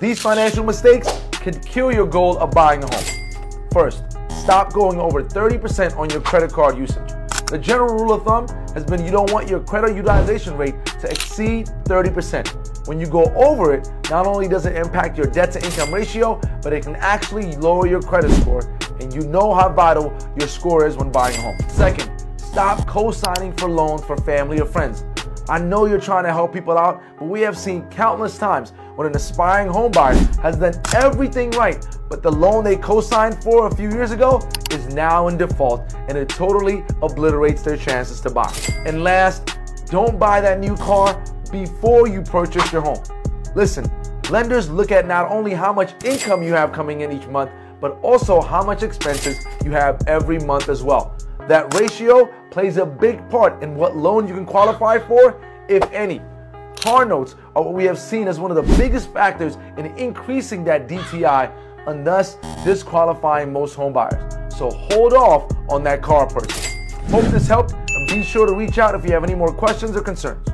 These financial mistakes could kill your goal of buying a home. First, stop going over 30% on your credit card usage. The general rule of thumb has been you don't want your credit utilization rate to exceed 30%. When you go over it, not only does it impact your debt to income ratio, but it can actually lower your credit score, and you know how vital your score is when buying a home. Second, stop co-signing for loans for family or friends. I know you're trying to help people out, but we have seen countless times when an aspiring home buyer has done everything right, but the loan they co-signed for a few years ago is now in default, and it totally obliterates their chances to buy. And last, don't buy that new car before you purchase your home. Listen, lenders look at not only how much income you have coming in each month, but also how much expenses you have every month as well. That ratio plays a big part in what loan you can qualify for, if any. Car notes are what we have seen as one of the biggest factors in increasing that DTI and thus disqualifying most home buyers. So hold off on that car purchase. Hope this helped, and be sure to reach out if you have any more questions or concerns.